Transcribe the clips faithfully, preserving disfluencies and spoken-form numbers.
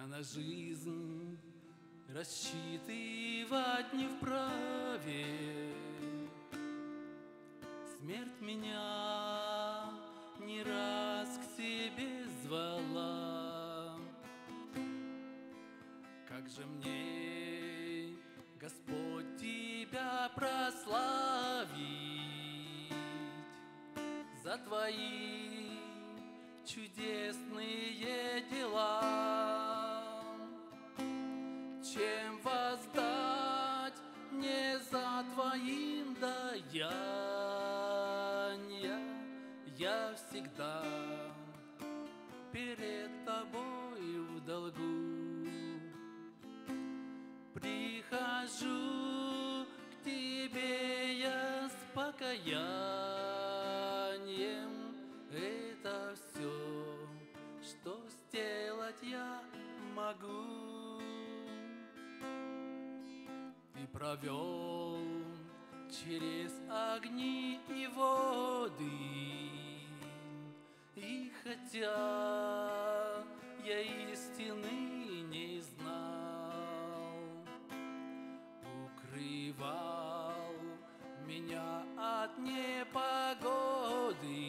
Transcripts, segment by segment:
Я на жизнь рассчитывать не вправе, смерть меня не раз к себе звала. Как же мне, Господь, тебя прославить за твои чудесные дела? Чем воздать мне за твоим даяния? Я всегда перед тобой в долгу. Прихожу к тебе я с покаянием. Это все, что сделать я могу. Ты провел через огни и воды, и хотя я истины не знал, укрывал меня от непогоды,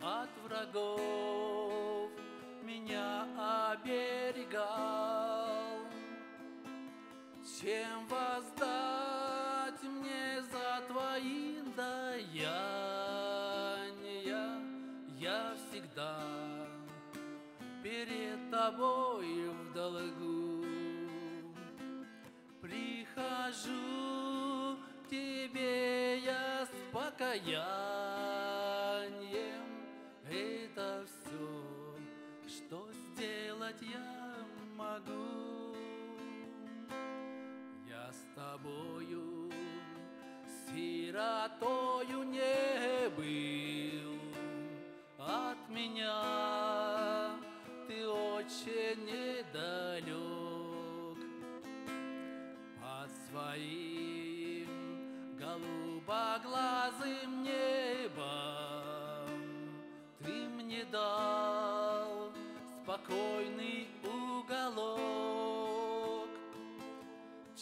от врагов меня оберегал. Чем воздать мне за твои даяния? Я всегда перед тобой в долгу. Прихожу к тебе я с покаянием. Это все, что сделать я могу. Я с тобою, сиротою, не был. От меня ты очень недалек. Под своим голубоглазым небом ты мне дал спокойный уголок.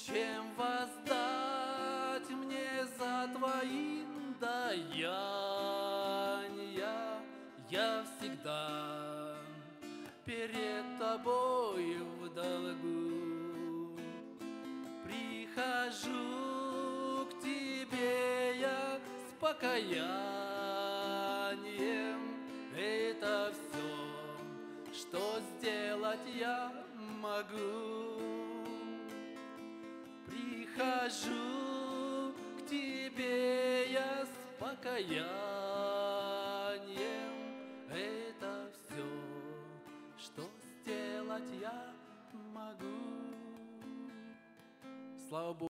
Чем воздать мне за твои даяния? Я всегда перед тобой в долгу. Прихожу к тебе я с покаянием. Это все, что сделать я могу. Прихожу к тебе я с покаянием. Это все, что сделать я могу. Слава Богу.